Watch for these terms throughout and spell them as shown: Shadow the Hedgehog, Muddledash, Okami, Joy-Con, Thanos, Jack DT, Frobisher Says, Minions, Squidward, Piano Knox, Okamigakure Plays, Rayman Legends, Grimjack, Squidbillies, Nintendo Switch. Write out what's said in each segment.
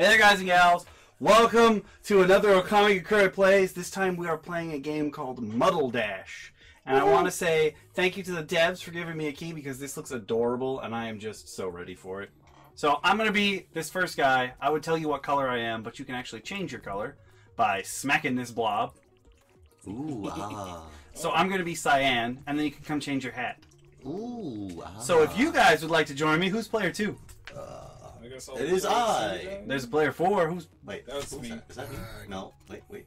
Hey there guys and gals, welcome to another Okamigakure Plays. This time we are playing a game called Muddledash. And I want to say thank you to the devs for giving me a key because this looks adorable and I am just so ready for it. So I'm going to be this first guy. I would tell you what color I am, but you can actually change your color by smacking this blob. Ooh, ah. So I'm going to be cyan, and then you can come change your hat. Ooh, ah. So if you guys would like to join me, who's player 2? It is I. There's player 4. Who's wait? That was me. Is that me? No. Wait.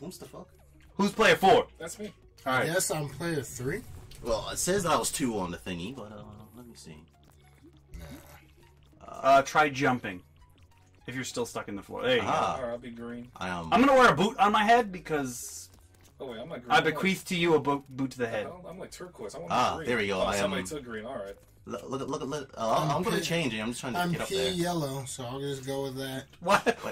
Who's the fuck? Who's player 4? That's me. All right. Yes, I'm player 3. Well, it says I was 2 on the thingy, but let me see. Try jumping. If you're still stuck in the floor, there you go. Right, I'll be green. I'm gonna wear a boot on my head because. Oh wait, I'm like green. I bequeath to you a boot to the head. I'm like turquoise. I want green. There we go. Oh, somebody took green. All right. Look! I'm gonna change it. I'm just trying to get up there. I'm yellow, so I'll just go with that.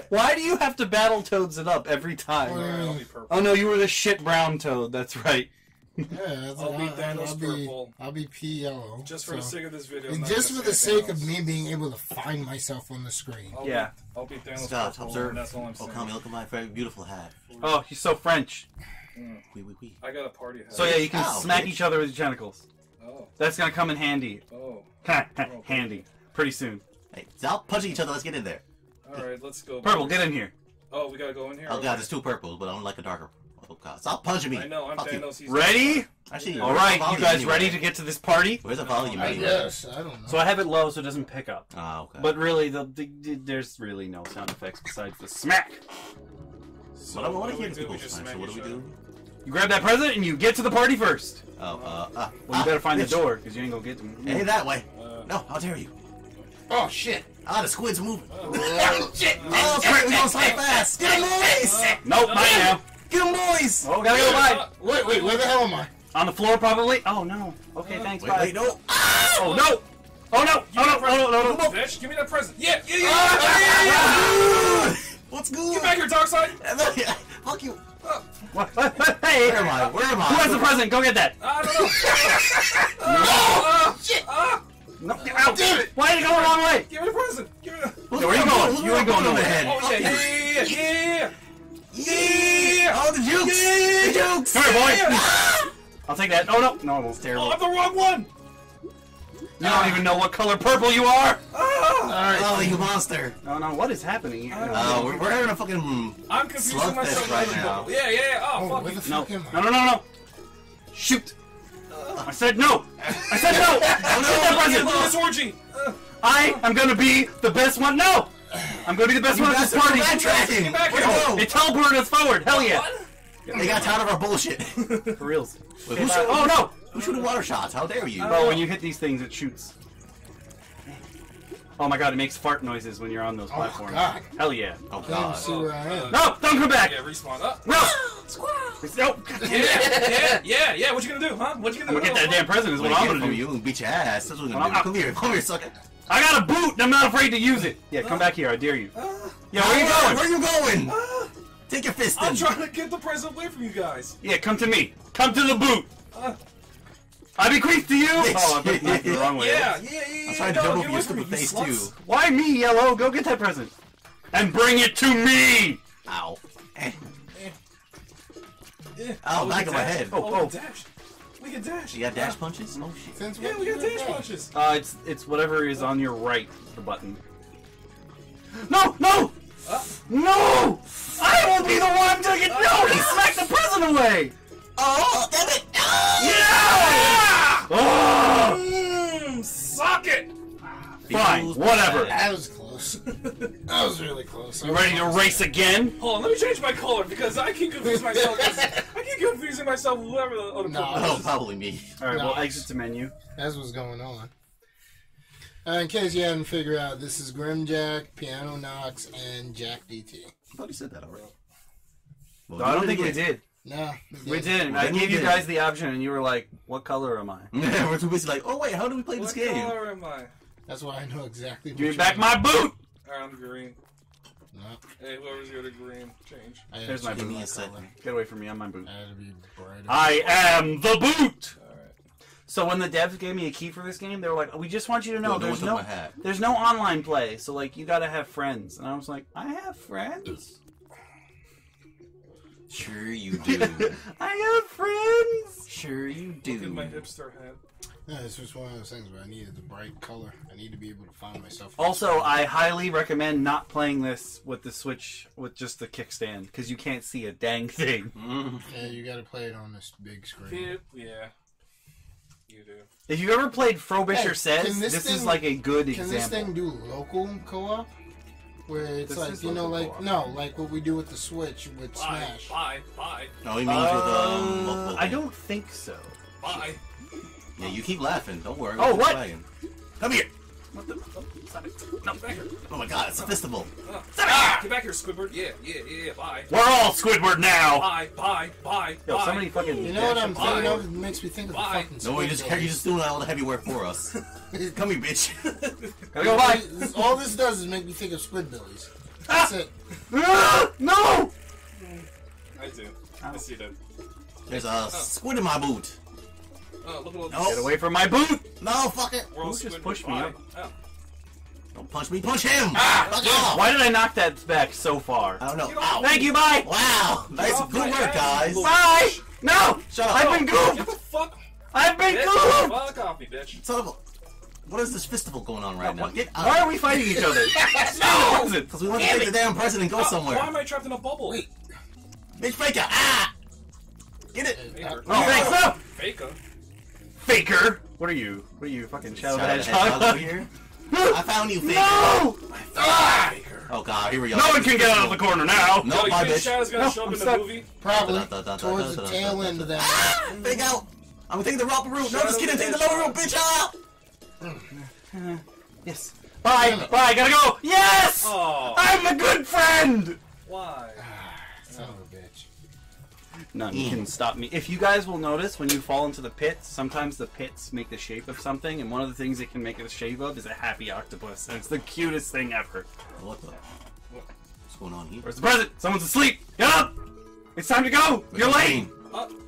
Why do you have to battle toads it up every time? Oh no, you were the shit brown toad. That's right. Yeah, that's I'll be pea yellow. Just for the sake of this video. And just for the sake of me being able to find myself on the screen. I'll be Thanos. Stop, observe. That's all I'm saying. Oh, Kami, look at my very beautiful hat. Oh, he's so French. I got a party hat. So yeah, you can smack each other with your tentacles. Oh. That's gonna come in handy. Oh. Handy. Pretty soon. Hey, stop punching each other. Let's get in there. Alright, let's go. Purple, get in here. Oh, we gotta go in here? Oh, okay. God, there's 2 purples, but I don't like a darker. Oh, God. Stop punching me. I know, I'm Thanos. Ready? Actually, alright, you guys anyway. Ready to get to this party? Where's the volume? Yes, I don't know. So I have it low so it doesn't pick up. Ah, okay. But really, there's really no sound effects besides the smack. So but I want to hear the people smack, so what do we do? You grab that present and you get to the party first. Oh, well, you better find the door because you ain't gonna get to me. Hey, that way. No, how dare you? Oh shit! Ah, the squid's moving. Shit! Oh crap! We gonna slide fast. Get him, boys! Nope, bye now. Get him, boys! Oh, gotta go, bye. Wait, where the hell am I? On the floor, probably. Oh no. Okay, thanks, bye. Wait, no. Oh no! Oh no! Oh no! Bitch, give me that present. Yeah. What's good? Get back here, dark side. Fuck you. What? Hey, where am I? Who has the present? Go get that. I don't know. No! Shit! No, damn it! Why did it go the wrong way? Give me the present. Give me the. Where are you going? You ain't going over the head. Oh yeah! Oh, the jukes! Yeah. The jukes! Come here, boy. Yeah. I'll take that. Oh no, that was terrible. Oh, I'm the wrong one. You don't even know what color purple you are! Oh, alright. Oh, you monster. No, what is happening here? Oh, we're having a fucking... I'm confusing myself right now. Yeah. Oh, fuck you. No. Shoot! I said no! I said no! It's orgy! I am gonna be the best one. No! I'm gonna be the best one at this party! Get back here! Oh, it teleported us forward! Hell yeah! They got tired of our bullshit. For reals. Oh no! Who's shooting water shots? How dare you? Oh, when you hit these things, it shoots. Oh my god, it makes fart noises when you're on those platforms. God. Hell yeah. Oh god. No! Don't come back! Yeah, respawn. No! Squirrel! Nope! Yeah, what you gonna do, huh? What you gonna do? I'm gonna get that damn present is what I'm gonna do. You gonna beat your ass. That's what I'm gonna do. Come here, sucker. I got a boot and I'm not afraid to use it. Yeah, come back here, I dare you. Yeah, where you going? Take your fist then. I'm trying to get the present away from you guys. Yeah, come to me. Come to the boot. I bequeath to you! Oh, I bequeath the wrong way. Yeah. I tried to double up your stupid face too. Why me, Yellow? Go get that present. And bring it to me! Ow. Ow, back of my head. Oh. We can dash. You got dash punches? Oh shit. Yeah, we got dash punches. It's whatever is on your right, the button. No! No! I will be the one to get... No! He smacked the present away! Oh, damn it! Yeah! Oh! Suck it! Fine, whatever. That was close. That was really close. You ready to race again? Hold on, let me change my color because I keep confusing myself. I keep confusing myself with whoever the other person is. Probably me. Alright, well, exit the menu. That's what's going on. In case you hadn't figured out, this is Grimjack, Piano Knox, and Jack DT. I thought you said that already. Well, no, I don't think we did. No. We didn't. I gave you guys the option and you were like, what color am I? We're too busy like, oh wait, how do we play this game? What color am I? That's why I know exactly. Give me back my boot! Alright, I'm green. No. Hey, whoever's got a green, change. There's my boot. Get away from me, I'm my boot. I am the boot! So when the devs gave me a key for this game, they were like, "We just want you to know there's no online play. So like you gotta have friends." And I was like, "I have friends." Sure you do. I have friends. Sure you do. Look at my hipster hat. Yeah, this was one of those things where I needed the bright color. I need to be able to find myself. Also, I highly recommend not playing this with the Switch with just the kickstand, because you can't see a dang thing. Yeah, you gotta play it on this big screen. Yeah. You do. If you've ever played Frobisher Says, this is like a good example. Can this thing do local co-op? Where it's like, you know, like, no, like what we do with the Switch with Smash. No, he means with local. I don't think so. Yeah, you keep laughing. Don't worry. Oh, what? Playing. Come here. What the? No, back here. Oh my God, it's a festival. Get back here, Squidward. Yeah. Bye. We're all Squidward now. Bye. Yo, somebody fucking. You know what I'm thinking of? It makes me think of the fucking. No, you're just doing all the heavy work for us. Come here, bitch. Gotta go. Bye. All this does is make me think of Squidbillies. That's it. No. I do. I see that. There's a squid in my boot. No. Get away from my boot! No, fuck it! Who just pushed me up? Oh. Don't punch me, push him! Ah, fuck off! Why did I knock that back so far? I don't know. Ow. Thank you, bye! Wow! Nice, good work, guys! Bye! No! Shut up! I've been goofed! Get the fuck! I've been goofed! Fuck off me, bitch! Son of a... What is this festival going on right now? Get out. Why are we fighting each other? No! Because we want to take the damn person and go somewhere. Why am I trapped in a bubble? Wait. Bitch, Faker! Ah! Get it! Oh, thanks! No! Faker? Faker! What are you? What are you, fucking Shadow the Hedgehog over here? I found you, Faker. No! Faker. Oh god, here we go. No one can get out of the corner now! No, my bitch. Shadow's gonna show up in the movie? Probably. Towards the tail end of that. Ah! Take out! I'm taking the proper route. No, just kidding. Take the lower route, bitch! Ah! Yes. Bye! Bye! Gotta go! Yes! I'm a good friend! Why? Son of a bitch. None can stop me. If you guys will notice, when you fall into the pits, sometimes the pits make the shape of something, and one of the things it can make the shape of is a happy octopus, and it's the cutest thing ever. What the? What's going on here? Where's the present? Someone's asleep! Get up! It's time to go! You're late!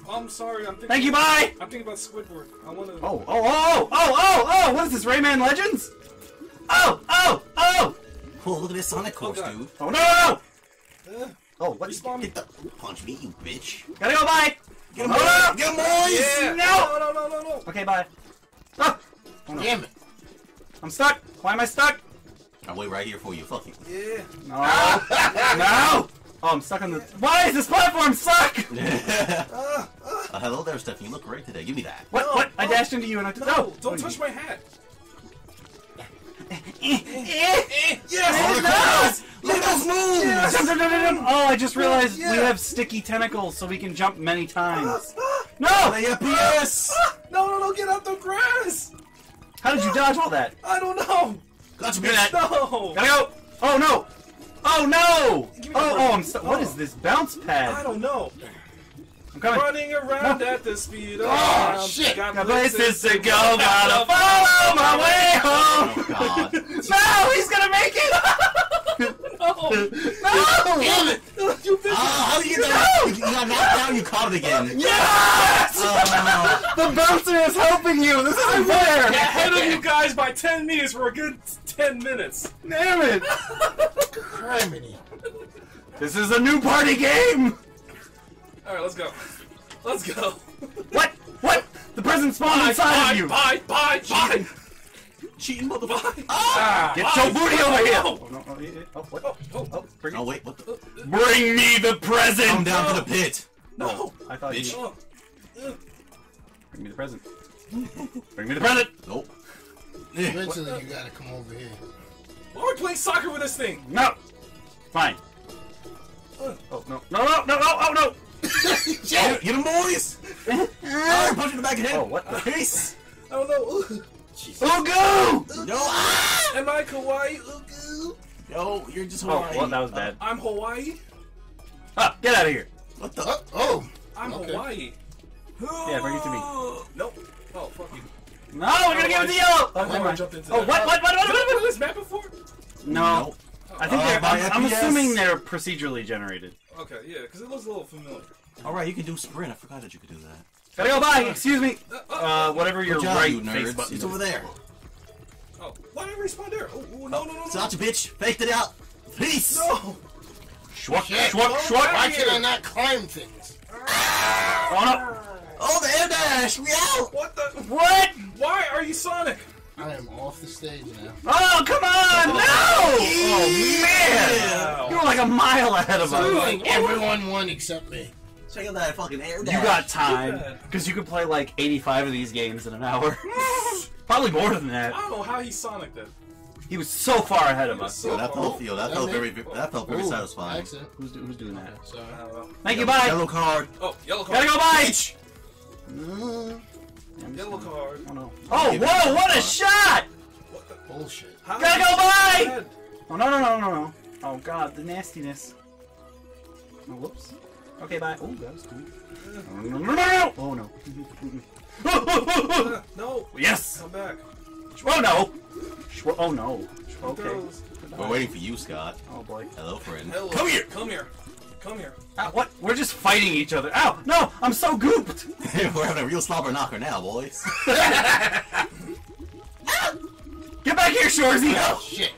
I'm sorry, I'm thinking... Thank you, bye! I'm thinking about Squidward. I wanna... Oh! What is this, Rayman Legends? Oh! Oh, look at this Sonic course, dude. Oh, no! Oh, what? Get the... Punch me, you bitch. Gotta go, bye! Get him, boys! Get him, boys! Yeah. No! Okay, bye. Ah. Oh, no. Damn it. I'm stuck. Why am I stuck? I'll wait right here for you. Fuck you. Yeah. No. No! Oh, I'm stuck on the... Why does this platform suck? Hello there, Stephanie. You look great today. Give me that. What? No, what? No. I dashed into you and I... No! Don't touch my hat! Yes! Look at those moons! Yes. Oh, I just realized we have sticky tentacles, so we can jump many times. No! They appears! No, get out the grass! How did you dodge all that? I don't know! Gotcha, that. No! Gotta go! Oh, no! Oh, no! Oh, I'm stuck. What is this bounce pad? I don't know. I'm coming. Running around at the speed of oh, shit! Got places to go, gotta follow my way home! Oh, God. No! He's gonna make it! No! Damn it! You bitch! How do you know? You got knocked down, you caught it again. Yes! The bouncer is helping you! This isn't fair! Ahead of you guys by 10 meters for a good 10 minutes. Damn it! Criminy. This is a new party game! Alright, let's go. Let's go. What? What? The present spawned inside of you! Bye! Cheating motherfucker! Ah, get your booty over here! Oh, bring it. Wait, what the? Bring me the present! Come down to the pit! No! I thought bitch. You... Bring me the present. Bring me the present! Nope. Eventually you gotta come over here. Why are we playing soccer with this thing? No! Fine. Oh, no! Yeah, get him, boys! Punch in the back of the head! Oh, what the face? I don't know. Ooh, no! Ah! Am I Hawaii? Ooh, no, you're just Hawaii. Oh, well, that was bad. I'm Hawaii? Ah, get out of here! What the? Oh! I'm Hawaii. Yeah, bring it to me. Nope. Oh, fuck you. No, we're gonna give it to yellow! Oh, never mind. Oh, what? Did I do this map before? No. I think they're. I'm assuming they're procedurally generated. Okay, yeah, because it looks a little familiar. Alright, you can do sprint. I forgot that you could do that. Gotta go by! Excuse me! Whatever your right face button. It's over there. Oh, why did I respond there? Oh, no. Such a bitch! Faked it out! Peace! No! Shwuck, shwuck, shwuck! Why can I not climb things? Oh, no! Oh, the air dash! We out! What the? What? Why are you Sonic? I am off the stage now. Oh, come on! No! Oh, man! You were like a mile ahead of us. Like everyone won except me. Check out that fucking air dash. You got time. Because you could play like 85 of these games in an hour. Probably more than that. I don't know how he Sonic did. He was so far ahead of us. So that felt very satisfying. Who's doing that? So, I don't know. Thank you, bye! Yellow card. Oh, yellow card. Gotta go, bye! Bitch. Yellow card. Oh, no. Oh, whoa, what a shot! What the bullshit? How gotta go by! Oh, no. Oh, God, the nastiness. Oh, whoops. Okay, bye. Oh, that was cool. No. Oh, no. No. Yes! Come back. Oh, no. Oh, no. Okay. We're waiting for you, Scott. Oh, boy. Hello, friend. Hello. Come here! Come here. Come here. Ow, what? We're just fighting each other. Ow! No! I'm so gooped! We're having a real slobber knocker now, boys. Get back here, Shorzy! Oh, shit.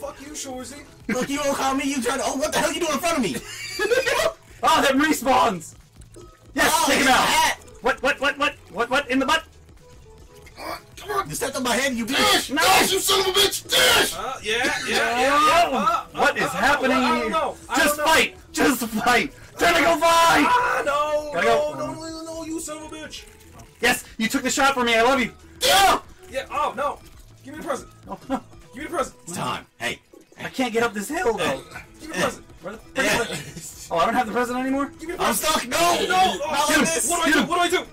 Fuck you, Shorzy. Look, you don't call me. You trying to... Oh, what the hell you doing in front of me? Oh, that respawns! Yes, oh, take him out! What? In the butt? Come on! You stepped on my head, you bitch! No! Dash, you son of a bitch! Dash! What is happening? I don't know. Just fight! Just fight! Gotta go fight! Ah, no, you son of a bitch! Yes, you took the shot for me, I love you! Yeah! Yeah, oh, no! Give me the present! Oh, no. Give me the present! It's time! Hey! I can't get up this hill, though! Give me the present! Oh, I don't have the present anymore? Give me the present! I'm stuck! No! No! Oh, yes. What do I do? What do I do?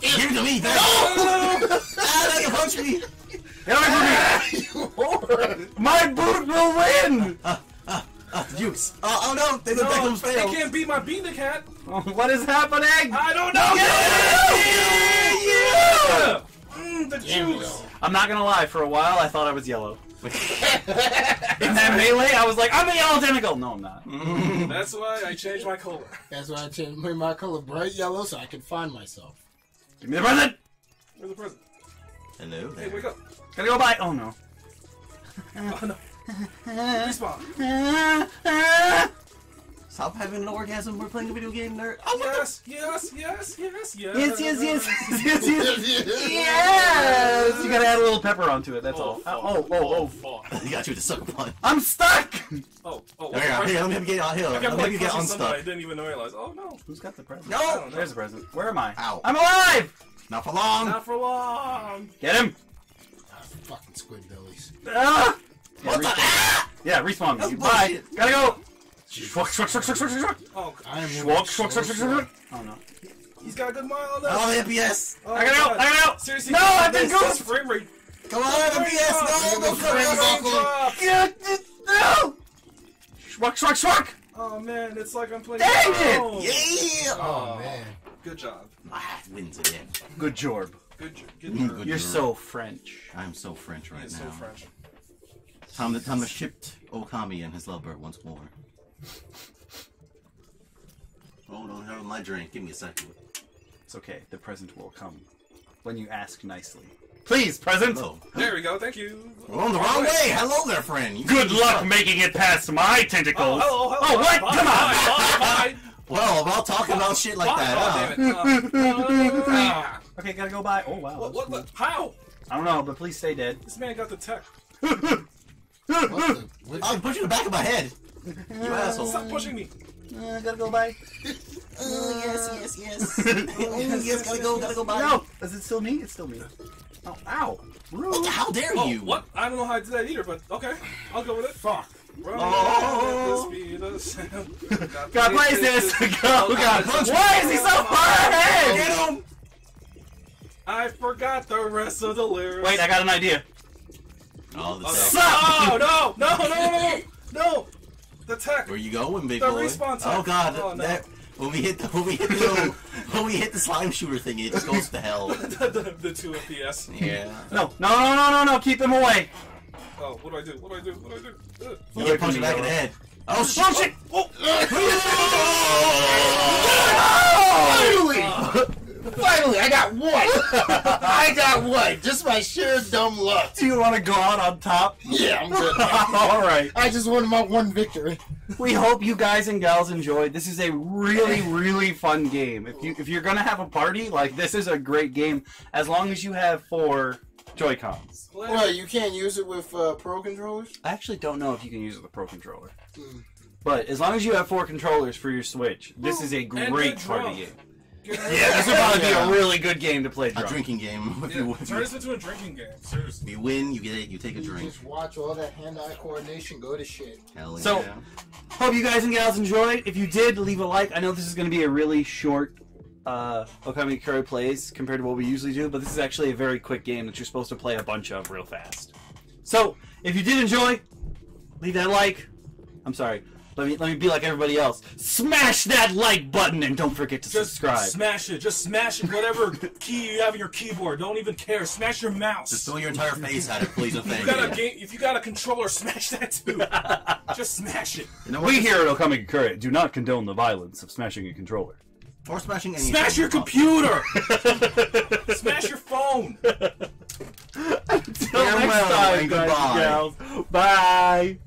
Give it to me! No! Ah, you punch me! Get away from me! My boot will win! Jukes. Oh no! They look like those fails. They can't beat my bean the cat. Oh, what is happening? I don't know. Yeah! The juice. I'm not gonna lie. For a while, I thought I was yellow. In that melee, I was like, I'm a yellow tentacle. No, I'm not. That's why I changed my color. That's why I changed my color bright yellow so I can find myself. Give me the present. Where's the present? Hello there. Hey, wake up. Gotta go by. Oh no. Oh no. Stop having an orgasm. We're playing a video game, nerd. Oh, yes. You gotta add a little pepper onto it. That's all. Oh. You got you with the sucker punch. I'm stuck. Oh. Hey, let me get out here. Let me get unstuck. I didn't even realize. Oh no. Who's got the present? No. There's the present. Where am I? Ow. I'm alive. Not for long. Not for long. Get him. Fucking Squidbillies. Ah. Yeah, what the? Yeah, respawn me. Bye. Gotta go. Shwuck. Oh, shwuck. Oh no. He's got a good mile on that. Oh, FPS. Oh, I gotta go. Seriously. No, I've been goose. Frame rate. Come on, FPS. No, no. Shwuck. Oh man, it's like I'm playing. Dang it. Yeah. Oh man. Good job. My hat wins again. Good job. Good job. You're so French. I'm so French right now. So French. Time to shipped Okami and his lovebird once more. Oh, don't have my drink. Give me a second. It's okay. The present will come when you ask nicely. Please, present. Hello. There we go. Thank you. We're on the wrong way. Hello there, friend. Good luck making it past my tentacles. Oh, hello. Oh, what? Bye, come on. Bye. Well, about talking about shit like that. Okay, gotta go by. Oh wow. What? How? I don't know, but please stay dead. This man got the tech. I'm pushing the back of my head. You asshole. Stop pushing me. Gotta go by. Yes. Yes, gotta go by. No! Is it still me? It's still me. Oh, ow. Rude. Oh, how dare you? What? I don't know how I did that either, but okay. I'll go with it. Fuck. Oh! God, what is this? Oh, God. Why is he so far ahead? Get him! I forgot the rest of the lyrics. Wait, I got an idea. Oh, no! The tech. Where you going, big boy? The respawn tech. Oh god, when we hit the slime shooter thing, it just goes to hell. the 2 FPS. Yeah. No! Keep them away. Oh, what do I do? You gotta punch him back in the head. Oh shit! Oh! Finally, I got one! I got one! Just my sheer dumb luck. Do you want to go out on top? Yeah, I'm good. Alright. I just won my one victory. We hope you guys and gals enjoyed. This is a really, really fun game. If you're going to have a party, like, this is a great game. As long as you have 4 Joy-Cons. Well, you can't use it with Pro Controllers? I actually don't know if you can use it with a Pro Controller. Mm. But as long as you have 4 controllers for your Switch, this is a great party game. Yeah, this would probably be a really good game to play. A drinking game. Yeah, turn this into a drinking game. Seriously. You win, you get it, you take a drink. You just watch all that hand-eye coordination go to shit. Hell yeah. So, hope you guys and gals enjoyed. If you did, leave a like. I know this is going to be a really short Okamigakure Plays compared to what we usually do, but this is actually a very quick game that you're supposed to play a bunch of real fast. So, if you did enjoy, leave that like. I'm sorry. Let me be like everybody else. Smash that like button and don't forget to subscribe. Smash it. Just smash it. Whatever key you have in your keyboard. Don't even care. Smash your mouse. Just throw your entire face at it, please. If you got a controller, smash that too. Just smash it. You know, we here at Okamigakure do not condone the violence of smashing a controller. Or smashing anything. Smash your computer! Smash your phone! Until next time, guys and gals. Bye!